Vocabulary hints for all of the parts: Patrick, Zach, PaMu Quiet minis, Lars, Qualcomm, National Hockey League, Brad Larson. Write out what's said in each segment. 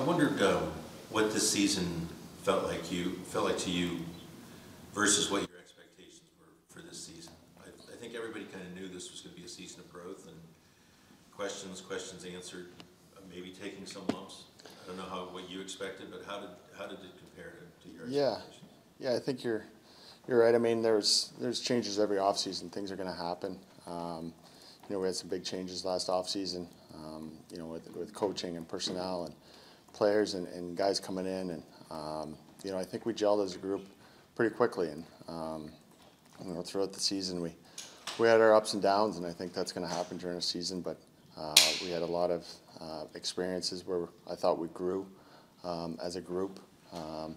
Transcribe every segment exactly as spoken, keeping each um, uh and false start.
I wondered um, what this season felt like you felt like to you versus what your expectations were for this season. I, I think everybody kind of knew this was going to be a season of growth and questions, questions answered, maybe taking some lumps. I don't know how what you expected, but how did how did it compare to, to your expectations? Yeah, yeah, I think you're you're right. I mean, there's there's changes every off season. Things are going to happen. Um, you know, we had some big changes last off season. Um, you know, with with coaching and personnel and players and, and guys coming in, and um, you know, I think we gelled as a group pretty quickly, and um, you know, throughout the season we we had our ups and downs, and I think that's going to happen during the season. But uh, we had a lot of uh, experiences where I thought we grew um, as a group. Um,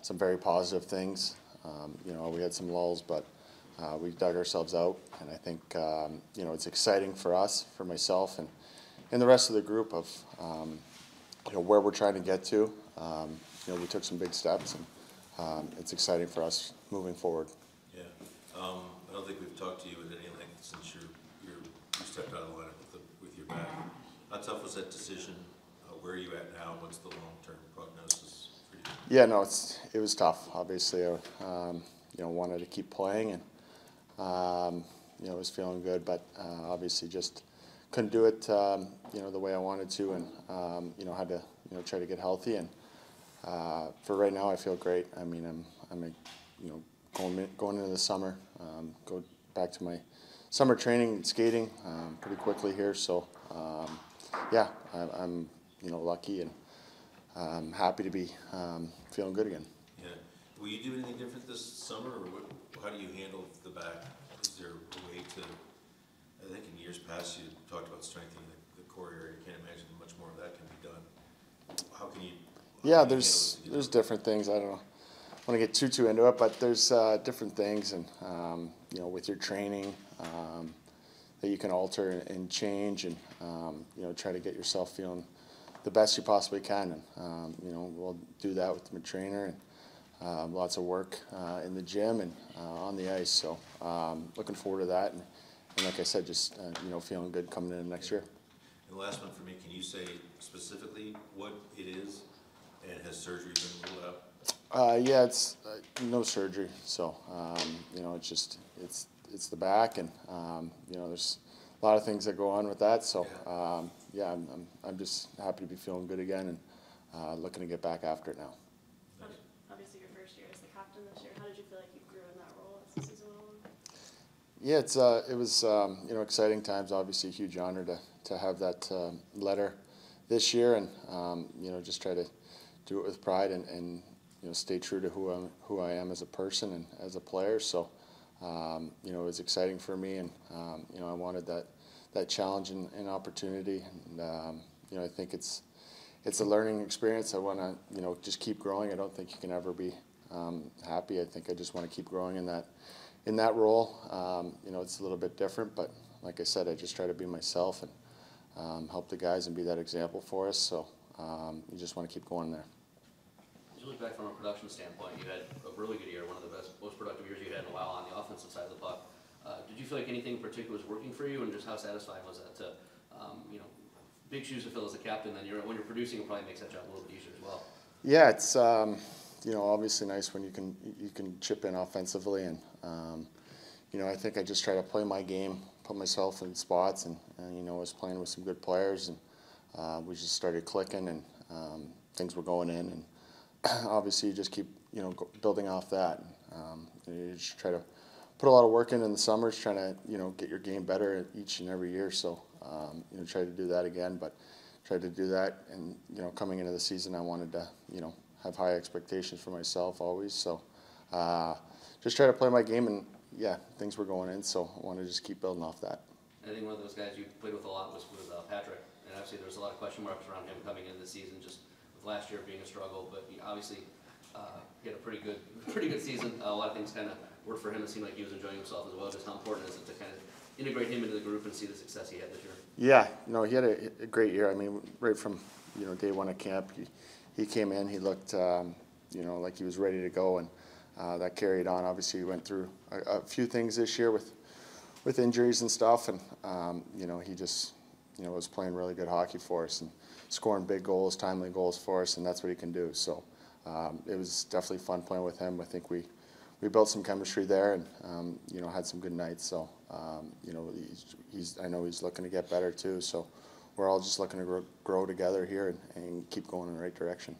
some very positive things. Um, you know, we had some lulls, but uh, we dug ourselves out, and I think um, you know, it's exciting for us, for myself, and and the rest of the group of. Um, You know, where we're trying to get to. Um, you know, we took some big steps, and um, it's exciting for us moving forward. Yeah, um, I don't think we've talked to you at any length since you're, you're, you stepped out of the lineup with, the, with your back. How tough was that decision? Uh, where are you at now? What's the long-term prognosis for you? Yeah, no, it's it was tough. Obviously, I um, you know, wanted to keep playing, and um, you know, was feeling good, but uh, obviously just. Couldn't do it, um, you know, the way I wanted to, and um, you know, had to, you know, try to get healthy. And uh, for right now, I feel great. I mean, I'm, I'm, a, you know, going going into the summer, um, go back to my summer training and skating um, pretty quickly here. So, um, yeah, I, I'm, you know, lucky and um, happy to be um, feeling good again. Yeah. Will you do anything different this summer, or what, how do you handle the back? Is there a way to? I think in years past you talked about strengthening the, the core area. I can't imagine much more of that can be done. How can you? How yeah, can there's you there's different things. I don't know. I want to get too too into it, but there's uh, different things, and um, you know, with your training um, that you can alter and, and change, and um, you know, try to get yourself feeling the best you possibly can. And um, you know, we'll do that with my trainer and uh, lots of work uh, in the gym and uh, on the ice. So um, looking forward to that. And, And like I said, just uh, you know, feeling good coming in next year. And last one for me, can you say specifically what it is, and has surgery been ruled out? Uh, yeah, it's uh, no surgery. So um, you know, it's just it's it's the back, and um, you know, there's a lot of things that go on with that. So yeah, um, yeah I'm, I'm I'm just happy to be feeling good again, and uh, looking to get back after it now. Obviously, your first year as the captain this year. How did you feel like you grew in that role as the season went along? Yeah, it's uh, it was um, you know, exciting times. Obviously, a huge honor to to have that uh, letter this year, and um, you know, just try to do it with pride and, and you know, stay true to who I'm who I am as a person and as a player. So um, you know, it was exciting for me, and um, you know, I wanted that that challenge and, and opportunity, and um, you know, I think it's it's a learning experience. I want to you know, just keep growing. I don't think you can ever be um, happy. I think I just want to keep growing in that. In that role, um, you know, it's a little bit different, but like I said, I just try to be myself and um, help the guys and be that example for us. So um, you just want to keep going there. As you look back from a production standpoint, you had a really good year, one of the best, most productive years you had in a while on the offensive side of the puck. Uh, did you feel like anything in particular was working for you, and just how satisfying was that to, um, you know, big shoes to fill as a captain? Then you're, when you're producing, it probably makes that job a little bit easier as well. Yeah, it's. Um, You know, obviously nice when you can you can chip in offensively, and um, you know, I think I just try to play my game, put myself in spots, and, and you know, I was playing with some good players, and uh, we just started clicking, and um, things were going in, and obviously you just keep you know go, building off that. And, um, and you just try to put a lot of work in in the summers, trying to you know get your game better each and every year. So um, you know, try to do that again, but try to do that, and you know, coming into the season, I wanted to you know. have high expectations for myself always, so uh, just try to play my game, and yeah, things were going in, so I want to just keep building off that. I think one of those guys you played with a lot was with uh, Patrick, and obviously there was a lot of question marks around him coming into the season, just with last year being a struggle, but he obviously uh, he had a pretty good, pretty good season. Uh, a lot of things kind of worked for him. It seemed like he was enjoying himself as well. Just how important is it to kind of integrate him into the group and see the success he had this year? Yeah, no, he had a, a great year. I mean, right from you know day one at camp. He, He came in, he looked, um, you know, like he was ready to go, and uh, that carried on. Obviously, he went through a, a few things this year with with injuries and stuff, and, um, you know, he just, you know, was playing really good hockey for us. And, scoring big goals, timely goals for us, and that's what he can do. So um, it was definitely fun playing with him. I think we we built some chemistry there, and um, you know, had some good nights. So um, you know, he's, he's I know he's looking to get better too. So we're all just looking to grow, grow together here and, and keep going in the right direction.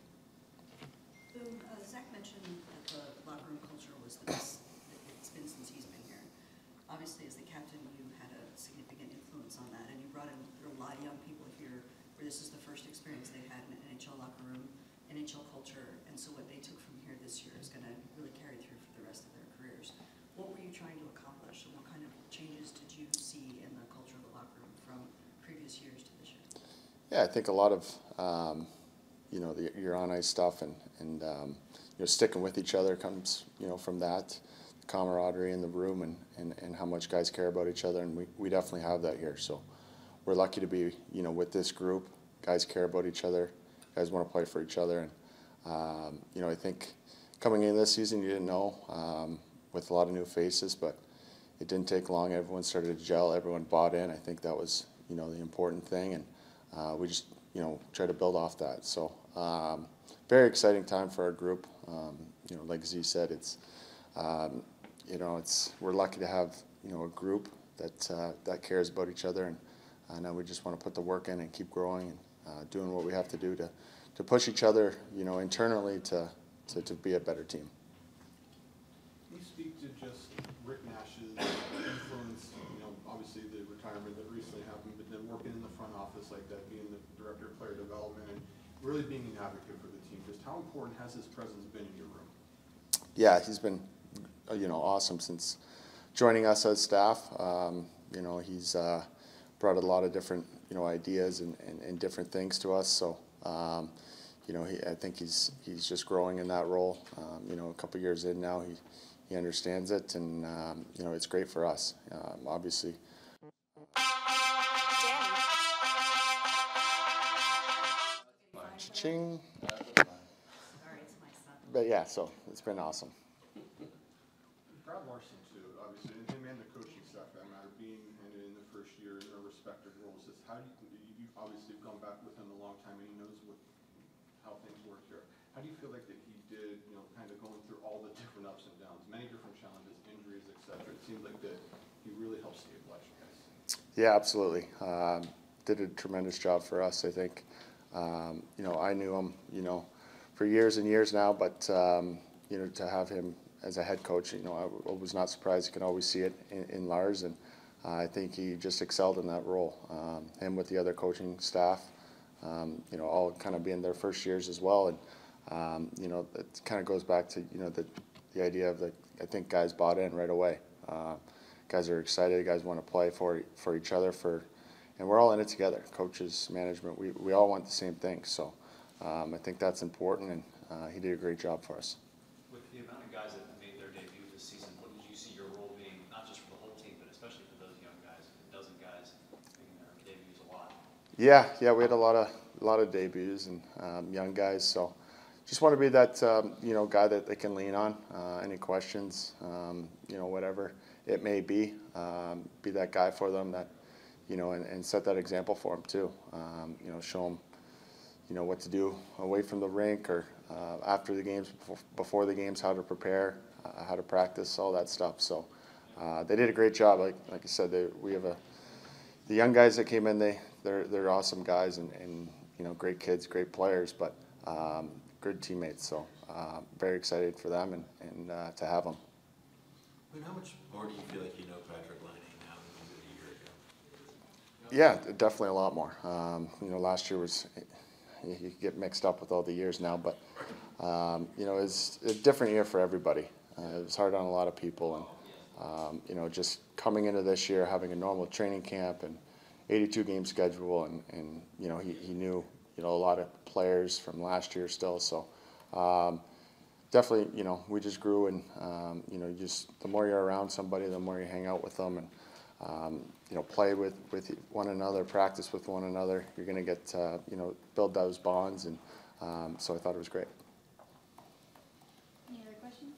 Um, uh, Zach mentioned that the locker room culture was the best it's been since he's been here. Obviously, as the captain, you had a significant influence on that, and you brought in a lot of young people here where this is the first experience they've had in an N H L locker room, N H L culture, and so what they took from here this year is going to really carry through for the rest of their careers. What were you trying to accomplish, and what kind of changes did you see in the culture of the locker room from previous years to this year? Yeah, I think a lot of um, you know, the, your on ice stuff and and um, you know, sticking with each other comes, you know, from that camaraderie in the room and, and, and how much guys care about each other, and we, we definitely have that here. So we're lucky to be, you know, with this group. Guys care about each other. Guys want to play for each other, and um, you know, I think coming in this season you didn't know um, with a lot of new faces, but it didn't take long. Everyone started to gel. Everyone bought in. I think that was, you know, the important thing, and uh, we just, you know, try to build off that. So um, very exciting time for our group. Um, you know, like Z said, it's um, you know, it's we're lucky to have, you know, a group that uh, that cares about each other, and I know we just want to put the work in and keep growing and uh, doing what we have to do to to push each other, you know, internally to to, to be a better team. Can you speak to just Rick Nash's influence? You know, obviously the retirement that recently happened, but then working in the front office like that, being the director of player development, and really being an advocate for the team. Just how important has his presence been in your room? Yeah, he's been, you know, awesome since joining us as staff. Um, you know, he's uh, brought a lot of different, you know, ideas and, and, and different things to us. So, um, you know, he, I think he's he's just growing in that role. Um, you know, a couple years in now, he he understands it, and um, you know, it's great for us, um, obviously. Cha-ching. But yeah, so it's been awesome. Brad Larson too, obviously, and him and the coaching staff, that matter, being in the first year in their respective roles. Is how do you, you've obviously gone back with him a long time, and he knows what, how things work here. How do you feel like that he did, you know, kind of going through all the different ups and downs, many different challenges, injuries, et cetera? It seems like that he really helps stabilize you guys. Yeah, absolutely. Um, did a tremendous job for us, I think. Um, you know, I knew him, you know, for years and years now, but um, you know, to have him as a head coach, you know, I, I was not surprised. You can always see it in, in Lars, and uh, I think he just excelled in that role. Um, him with the other coaching staff, um, you know, all kind of being their first years as well, and um, you know, it kind of goes back to, you know, the the idea of the, I think guys bought in right away. Uh, guys are excited. Guys want to play for for each other, for, and we're all in it together. Coaches, management, we we all want the same thing. So um, I think that's important, and uh, he did a great job for us. The amount of guys that made their debut this season, what did you see your role being, not just for the whole team, but especially for those young guys, a dozen guys making their debuts a lot? Yeah, yeah, we had a lot of a lot of debuts and um, young guys, so just want to be that um, you know, guy that they can lean on. Uh, any questions, um, you know, whatever it may be, um, be that guy for them, that, you know, and, and set that example for them too. Um, you know, show them, you know, what to do away from the rink, or uh, after the games, before the games, how to prepare, uh, how to practice, all that stuff. So uh, they did a great job. Like like I said, they, we have a the young guys that came in. They they're they're awesome guys, and, and you know, great kids, great players, but um, good teammates. So uh, very excited for them and and uh, to have them. I mean, how much more do you feel like you know Patrick Lanning now than a year ago? You know? Yeah, definitely a lot more. Um, you know, last year was. You get mixed up with all the years now, but um, you know, it's a different year for everybody. Uh, it was hard on a lot of people, and um, you know, just coming into this year, having a normal training camp and eighty-two game schedule, and, and you know, he, he knew, you know, a lot of players from last year still. So um, definitely, you know, we just grew, and um, you know, just the more you're around somebody, the more you hang out with them, and Um, you know, play with, with one another, practice with one another. You're going to get, uh, you know, build those bonds, and um, so I thought it was great. Any other questions?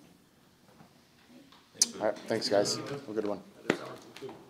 All right, thanks guys. Have a good one.